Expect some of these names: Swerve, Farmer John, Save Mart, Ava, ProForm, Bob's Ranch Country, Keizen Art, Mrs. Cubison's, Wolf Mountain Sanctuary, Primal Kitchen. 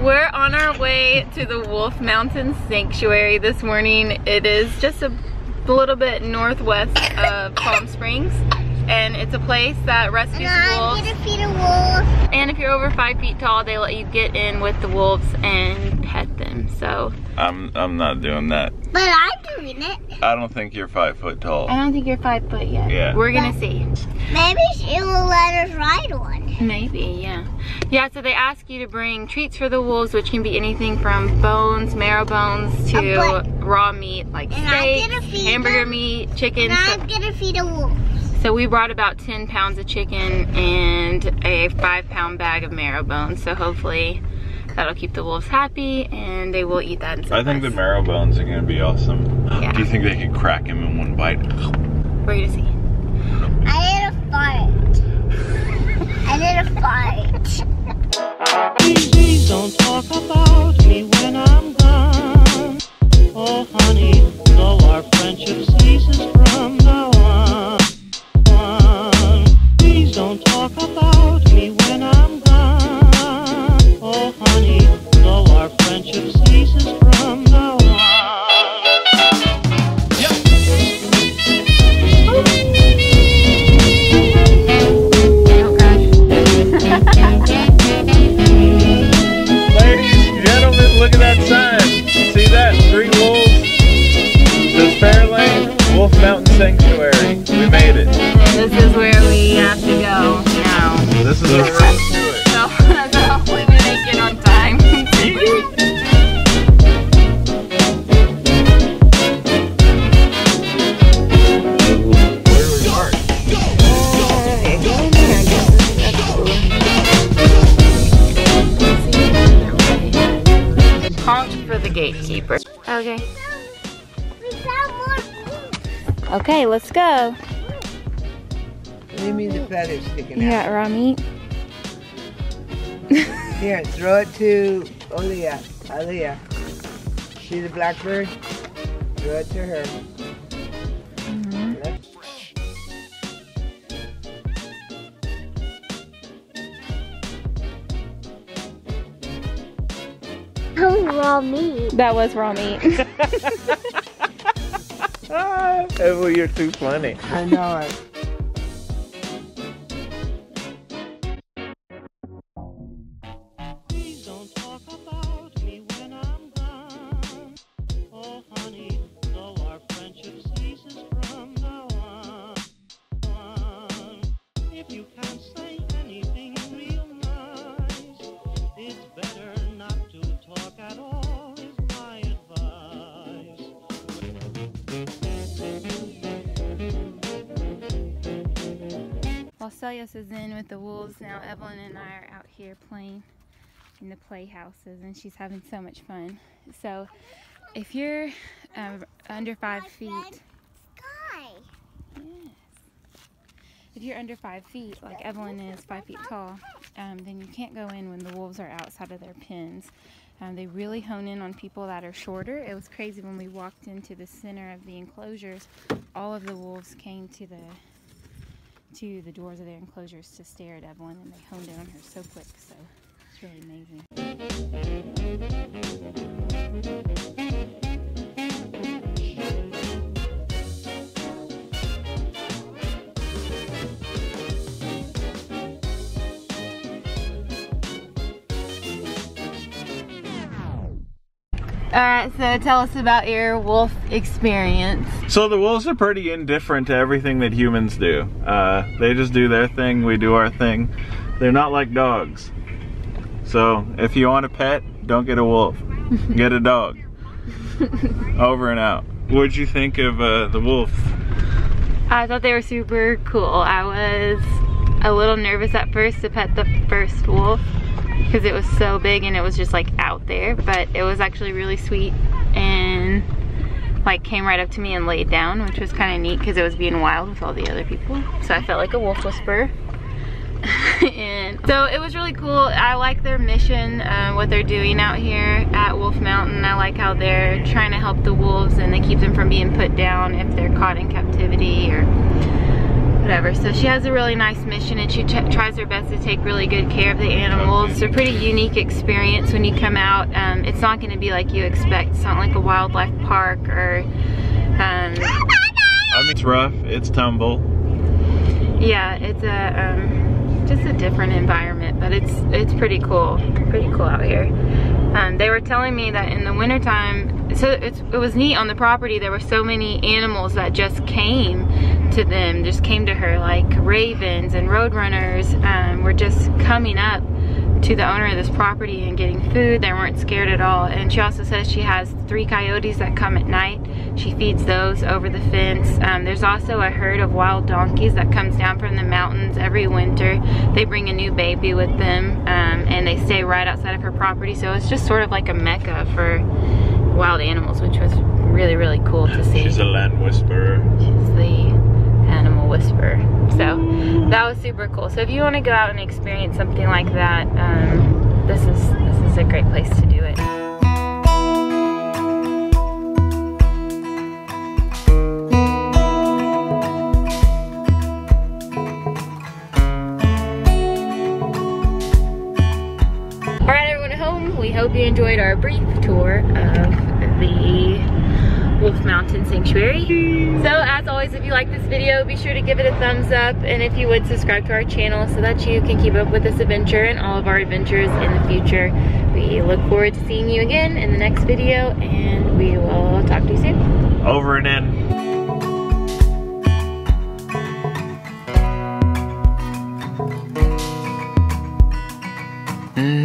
We're on our way to the Wolf Mountain Sanctuary this morning. It is just a little bit northwest of Palm Springs, and it's a place that rescues wolves. And if you're over 5 feet tall, they let you get in with the wolves and pet them. So I'm not doing that. But I'm doing it. I don't think you're 5 foot tall. I don't think you're 5 foot yet. Yeah. We're gonna see. Maybe she will let us ride one. Maybe, yeah. Yeah, so they ask you to bring treats for the wolves, which can be anything from bones, marrow bones, to raw meat, like steak, hamburger meat, chicken. And I'm gonna feed the wolves. So we brought about 10 pounds of chicken and a 5 pound bag of marrow bones. So hopefully that'll keep the wolves happy and they will eat that. I think the marrow bones are gonna be awesome. Yeah. Do you think they could crack them in one bite? We're gonna see. I did a fart. Please don't talk about me when I'm gone. Oh honey, though our friendship ceases from now on. Please don't talk about me when I'm gone. Oh honey, though our friendship ceases from now on. Gatekeeper. Okay. Okay, let's go. Leave me the feathers sticking out. You got raw meat? Here, throw it to Aaliyah. Aaliyah. She's a blackbird. Throw it to her. Raw meat. That was raw meat. Well, you're too funny. I know it. Please don't talk about me when I'm gone. Oh, honey, though our friendship ceases from now on. If you can't say anything real nice, it's better not to talk at all. While Celios is in with the wolves, now Evelyn and I are out here playing in the playhouses, and she's having so much fun. So if you're under 5 feet, if you're under 5 feet, like Evelyn is, 5 feet tall, then you can't go in when the wolves are outside of their pens. They really hone in on people that are shorter. It was crazy when we walked into the center of the enclosures. All of the wolves came to the doors of their enclosures to stare at Evelyn, and they honed in on her so quick. So it's really amazing. Alright, so tell us about your wolf experience. So the wolves are pretty indifferent to everything that humans do. They just do their thing, we do our thing. They're not like dogs. So if you want a pet, don't get a wolf. Get a dog. Over and out. What'd you think of the wolf? I thought they were super cool. I was a little nervous at first to pet the first wolf, because it was so big and it was just like out there, but it was actually really sweet and like came right up to me and laid down, which was kind of neat because it was being wild with all the other people. So I felt like a wolf whisperer. And so it was really cool. I like their mission, what they're doing out here at Wolf Mountain. I like how they're trying to help the wolves and they keep them from being put down if they're caught in captivity or whatever. So she has a really nice mission and she tries her best to take really good care of the animals. It's a pretty unique experience when you come out. It's not going to be like you expect. It's not like a wildlife park or... I mean, it's rough, it's tumble. Yeah, it's a just a different environment, but it's pretty cool. Pretty cool out here. They were telling me that in the wintertime, so it was neat on the property, there were so many animals that just came to them, just came to her, like ravens and roadrunners were just coming up to the owner of this property and getting food. They weren't scared at all. And she also says she has 3 coyotes that come at night. She feeds those over the fence. There's also a herd of wild donkeys that comes down from the mountains every winter. They bring a new baby with them and they stay right outside of her property. So it's just sort of like a mecca for wild animals, which was really, really cool to see. She's a land whisperer. She's the animal whisperer. So that was super cool. So if you want to go out and experience something like that, this is a great place to do it. Alright, everyone at home, we hope you enjoyed our brief tour of the Wolf Mountain Sanctuary. So as always, if you like this video, be sure to give it a thumbs up, and if you would, subscribe to our channel so that you can keep up with this adventure and all of our adventures in the future. We look forward to seeing you again in the next video, and we will talk to you soon. Over and in.